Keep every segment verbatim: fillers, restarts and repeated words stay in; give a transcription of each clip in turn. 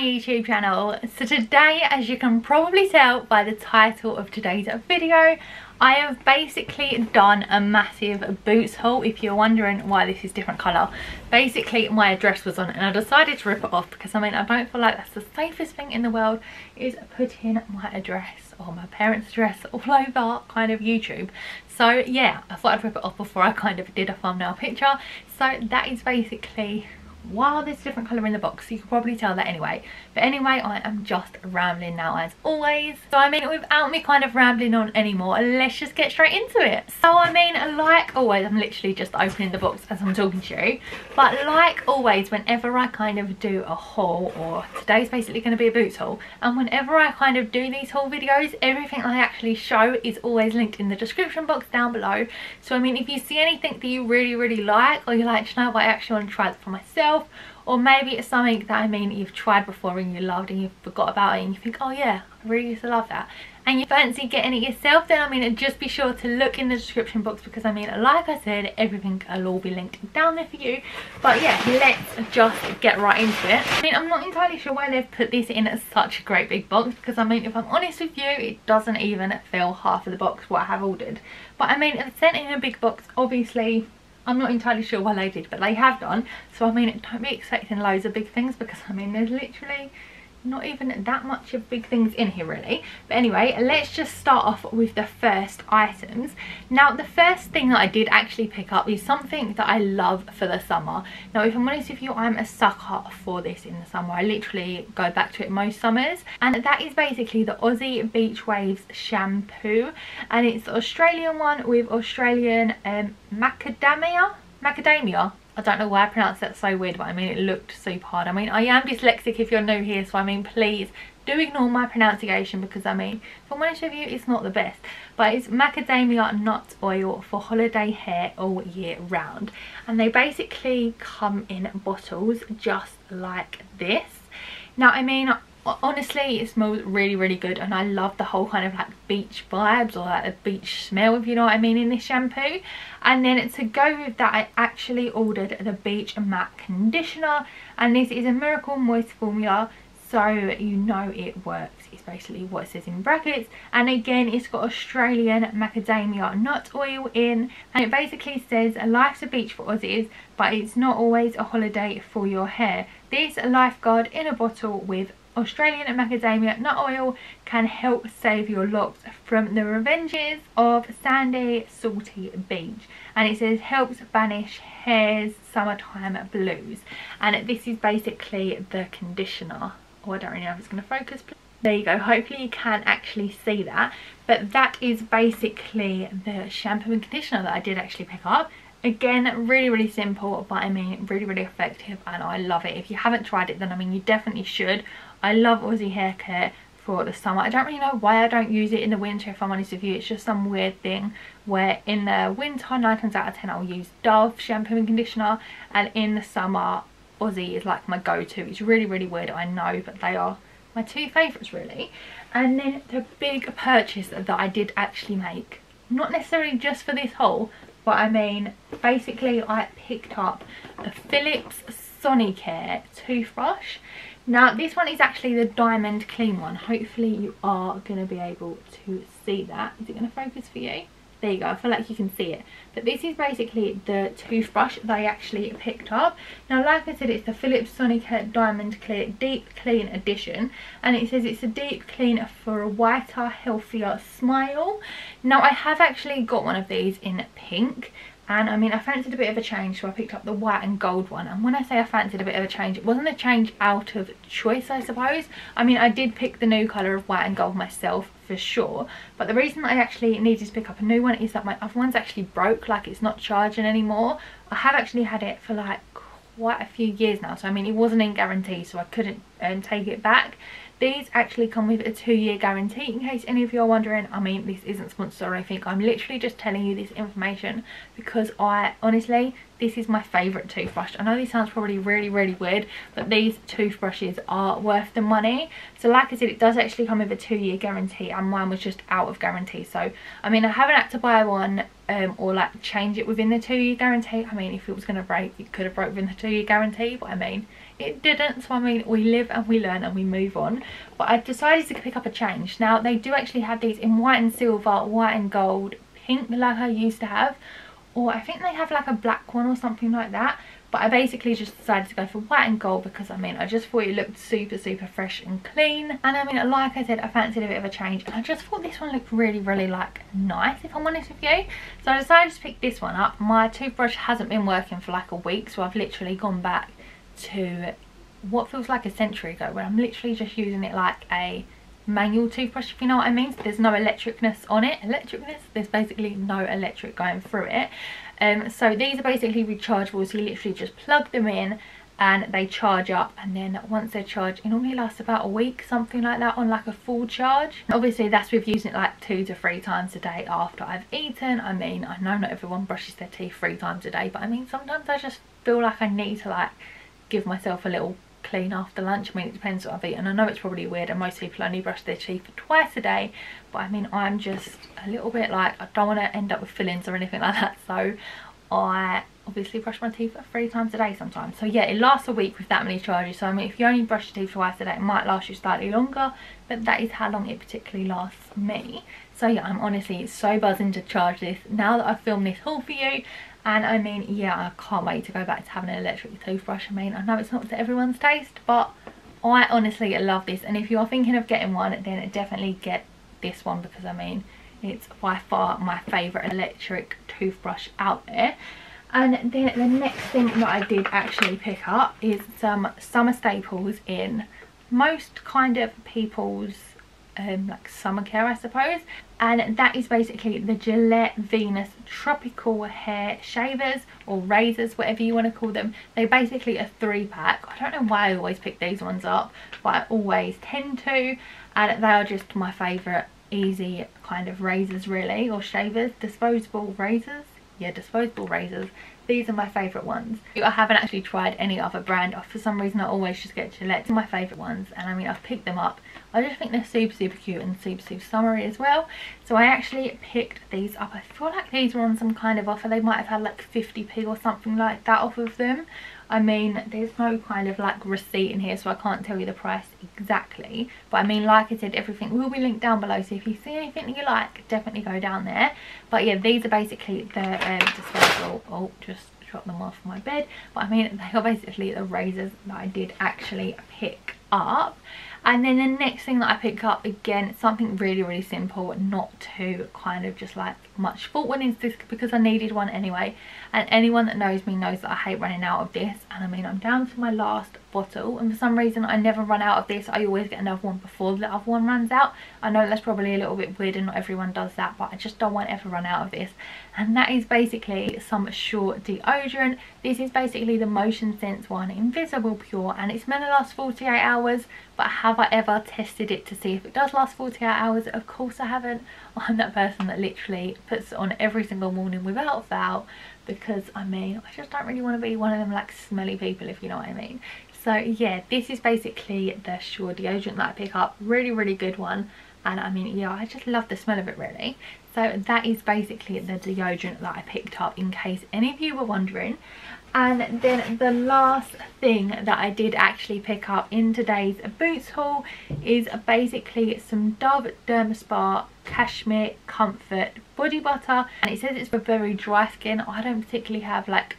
my YouTube channel. So today, as you can probably tell by the title of today's video, I have basically done a massive Boots haul. If you're wondering why this is different colour, basically my dress was on and I decided to rip it off because I mean I don't feel like that's the safest thing in the world, is putting my address or my parents' dress all over kind of YouTube. So yeah, I thought I'd rip it off before I kind of did a thumbnail picture. So that is basically while there's a different colour in the box, so you can probably tell that anyway. But anyway, I am just rambling now as always. So I mean, without me kind of rambling on anymore, let's just get straight into it. So I mean, like always, I'm literally just opening the box as I'm talking to you. But like always, whenever I kind of do a haul, or today's basically going to be a Boots haul, and whenever I kind of do these haul videos, everything I actually show is always linked in the description box down below. So I mean, if you see anything that you really, really like, or you're like, you know what, I actually want to try that for myself, or maybe it's something that I mean you've tried before and you loved and you forgot about it and you think, oh yeah, I really used to love that, and you fancy getting it yourself, then I mean just be sure to look in the description box, because I mean like I said, everything will all be linked down there for you. But yeah, let's just get right into it. I mean, I'm not entirely sure why they've put this in such a great big box, because I mean if I'm honest with you, it doesn't even fill half of the box what I have ordered. But I mean if it's sent in a big box, obviously I'm not entirely sure why they did, but they have done. So I mean, don't be expecting loads of big things, because I mean there's literally not even that much of big things in here really. But anyway, let's just start off with the first items. Now the first thing that I did actually pick up is something that I love for the summer. Now if I'm honest with you, I'm a sucker for this in the summer. I literally go back to it most summers, and that is basically the Aussie Beach Waves shampoo, and it's the Australian one with Australian um, macadamia macadamia I don't know why I pronounced that so weird, but I mean it looked super hard. I mean I am dyslexic if you're new here, so I mean please do ignore my pronunciation, because I mean if I'm honest with you, it's not the best. But it's macadamia nut oil for holiday hair all year round, and they basically come in bottles just like this. Now I mean honestly, it smells really really good, and I love the whole kind of like beach vibes, or like a beach smell, if you know what I mean, in this shampoo. And then to go with that, I actually ordered the Beach Matte Conditioner, and this is a Miracle Moist formula, so you know it works. It's basically what it says in brackets, and again it's got Australian macadamia nut oil in, and it basically says life's a beach for Aussies, but it's not always a holiday for your hair. This lifeguard in a bottle with Australian macadamia nut oil can help save your locks from the revenges of sandy, salty beach, and it says helps banish hair's summertime blues. And this is basically the conditioner. Oh, I don't really know if it's going to focus. There you go, hopefully you can actually see that. But that is basically the shampoo and conditioner that I did actually pick up. Again, really really simple, but I mean really really effective, and I love it. If you haven't tried it, then I mean you definitely should. I love Aussie hair care for the summer. I don't really know why I don't use it in the winter, if I'm honest with you. It's just some weird thing where in the winter nine times out of ten I'll use Dove shampoo and conditioner, and in the summer Aussie is like my go-to. It's really really weird, I know, but they are my two favourites really. And then the big purchase that I did actually make, not necessarily just for this haul, but I mean basically I picked up a Philips Sonicare toothbrush. Now this one is actually the Diamond Clean one. Hopefully you are going to be able to see that. Is it going to focus for you? There you go, I feel like you can see it. But this is basically the toothbrush they actually picked up. Now like I said, it's the Philips Sonicare Diamond Clear Deep Clean Edition, and it says it's a deep clean for a whiter, healthier smile. Now I have actually got one of these in pink, and I mean I fancied a bit of a change, so I picked up the white and gold one. And when I say I fancied a bit of a change, it wasn't a change out of choice, I suppose. I mean I did pick the new colour of white and gold myself for sure, but the reason I actually needed to pick up a new one is that my other one's actually broke, like it's not charging anymore. I have actually had it for like quite a few years now, so I mean it wasn't in guarantee, so I couldn't um, take it back. These actually come with a two-year guarantee, in case any of you are wondering. I mean, this isn't sponsored or anything. I'm literally just telling you this information because I honestly This is my favourite toothbrush. I know this sounds probably really, really weird, but these toothbrushes are worth the money. So like I said, it does actually come with a two-year guarantee, and mine was just out of guarantee. So, I mean, I haven't had to buy one um, or, like, change it within the two-year guarantee. I mean, if it was going to break, it could have broke within the two-year guarantee, but I mean, it didn't. So I mean, we live and we learn and we move on. But I decided to pick up a change. Now, they do actually have these in white and silver, white and gold, pink, like I used to have. Or I think they have like a black one or something like that. But I basically just decided to go for white and gold because, I mean, I just thought it looked super, super fresh and clean. And I mean, like I said, I fancied a bit of a change. And I just thought this one looked really, really, like, nice, if I'm honest with you. So I decided to pick this one up. My toothbrush hasn't been working for like a week. So I've literally gone back to what feels like a century ago, where I'm literally just using it like a manual toothbrush, if you know what I mean. So there's no electricness on it. Electricness? There's basically no electric going through it. Um, so these are basically rechargeable, so you literally just plug them in and they charge up, and then once they're charged, it normally lasts about a week, something like that, on like a full charge. Obviously that's with using it like two to three times a day after I've eaten. I mean, I know not everyone brushes their teeth three times a day, but I mean, sometimes I just feel like I need to like give myself a little clean after lunch. I mean, it depends what I've eaten. I know it's probably weird and most people only brush their teeth twice a day, but I mean, I'm just a little bit like, I don't want to end up with fillings or anything like that, so I obviously brush my teeth three times a day sometimes. So yeah, it lasts a week with that many charges. So I mean, if you only brush your teeth twice a day, it might last you slightly longer, but that is how long it particularly lasts me. So yeah, I'm honestly so buzzing to charge this now that I've filmed this haul for you. And I mean, yeah, I can't wait to go back to having an electric toothbrush. I mean, I know it's not to everyone's taste, but I honestly love this. And if you are thinking of getting one, then definitely get this one, because I mean, it's by far my favourite electric toothbrush out there. And then the next thing that I did actually pick up is some summer staples in most kind of people's Um, like summer care, I suppose, and that is basically the Gillette Venus tropical hair shavers or razors, whatever you want to call them. They basically are three pack. I don't know why I always pick these ones up, but I always tend to, and they are just my favorite easy kind of razors, really, or shavers, disposable razors. Yeah, disposable razors. These are my favourite ones. I haven't actually tried any other brand. For some reason I always just get Gillette. These are my favourite ones, and I mean, I've picked them up. I just think they're super, super cute and super, super summery as well. So I actually picked these up. I feel like these were on some kind of offer. They might have had like fifty p or something like that off of them. I mean, there's no kind of like receipt in here, so I can't tell you the price exactly. But I mean, like I said, everything will be linked down below. So if you see anything that you like, definitely go down there. But yeah, these are basically the um, disposable. Oh, just drop them off my bed. But I mean, they are basically the razors that I did actually pick up. And then the next thing that I pick up, again, something really, really simple, not too kind of just like much fault one, is this because I needed one anyway. And anyone that knows me knows that I hate running out of this. And I mean, I'm down to my last bottle, and for some reason I never run out of this. I always get another one before the other one runs out. I know that's probably a little bit weird and not everyone does that, but I just don't want to ever run out of this. And that is basically some Sure deodorant. This is basically the Motion Sense one, Invisible Pure, and it's meant to last forty-eight hours, but I have Have I ever tested it to see if it does last forty-eight hours? Of course I haven't. I'm that person that literally puts it on every single morning without fail, because I mean, I just don't really want to be one of them like smelly people, if you know what I mean. So yeah, this is basically the Sure deodorant that I pick up. Really, really good one. And I mean, yeah, I just love the smell of it, really. So that is basically the deodorant that I picked up, in case any of you were wondering. And then the last thing that I did actually pick up in today's Boots haul is basically some Dove Dermaspa Cashmere Comfort Body Butter. And it says it's for very dry skin. I don't particularly have like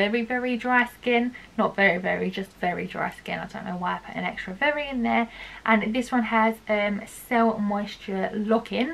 very, very dry skin. Not very, very, just very dry skin. I don't know why I put an extra very in there. And this one has um, Cell Moisture Lock-In.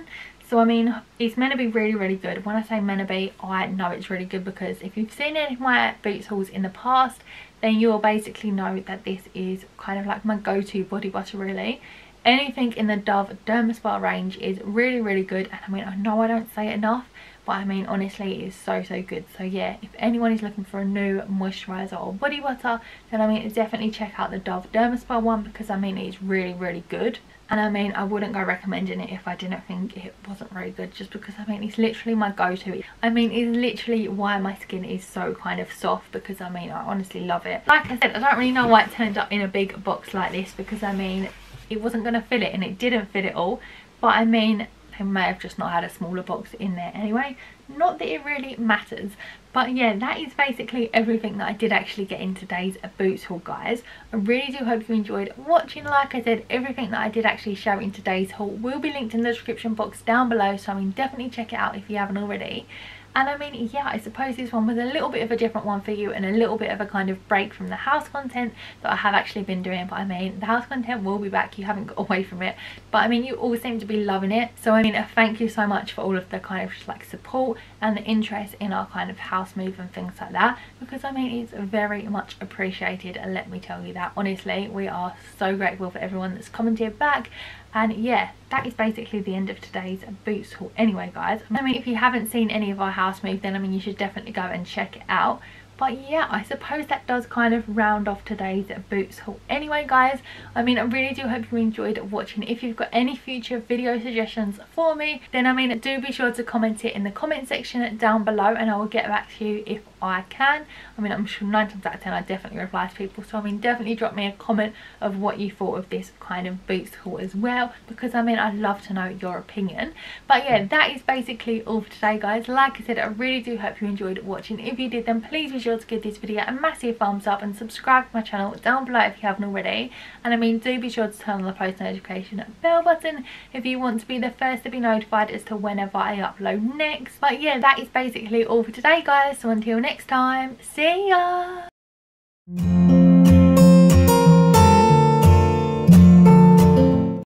So I mean, it's meant to be really, really good. When I say meant to be, I know it's really good, because if you've seen any of my Boots hauls in the past, then you'll basically know that this is kind of like my go-to body butter, really. anything in the Dove Dermaspa range is really, really good. And I mean, I know I don't say it enough, but I mean, honestly, it is so, so good. So yeah, if anyone is looking for a new moisturiser or body butter, then I mean, definitely check out the Dove Dermaspa one, because I mean, it's really, really good. And I mean, I wouldn't go recommending it if I didn't think it wasn't very good, just because I mean, it's literally my go-to. I mean, it's literally why my skin is so kind of soft, because I mean, I honestly love it. Like I said, I don't really know why it turned up in a big box like this, because I mean, it wasn't going to fit it, and it didn't fit it all. But I mean, I may have just not had a smaller box in there anyway. Not that it really matters. But yeah, that is basically everything that I did actually get in today's Boots haul, guys. I really do hope you enjoyed watching. Like I said, everything that I did actually share in today's haul will be linked in the description box down below. So I mean, definitely check it out if you haven't already. And I mean, yeah, I suppose this one was a little bit of a different one for you, and a little bit of a kind of break from the house content that I have actually been doing. But I mean, the house content will be back. You haven't got away from it. But I mean, you all seem to be loving it. So I mean, thank you so much for all of the kind of just like support and the interest in our kind of house move and things like that. Because I mean, it's very much appreciated. And let me tell you that, honestly, we are so grateful for everyone that's commented back. And yeah, that is basically the end of today's Boots haul anyway, guys. I mean, if you haven't seen any of our house move, then I mean, you should definitely go and check it out. But yeah, I suppose that does kind of round off today's Boots haul anyway, guys. I mean, I really do hope you enjoyed watching. If you've got any future video suggestions for me, then I mean, do be sure to comment it in the comment section down below, and I will get back to you if I can. I mean, I'm sure nine times out of ten I definitely reply to people. So I mean, definitely drop me a comment of what you thought of this kind of Boots haul as well, because I mean, I'd love to know your opinion. But yeah, that is basically all for today, guys. Like I said, I really do hope you enjoyed watching. If you did, then please be sure to give this video a massive thumbs up and subscribe to my channel down below if you haven't already. And I mean, do be sure to turn on the post notification bell button if you want to be the first to be notified as to whenever I upload next. But yeah, that is basically all for today, guys. So until next time, see ya.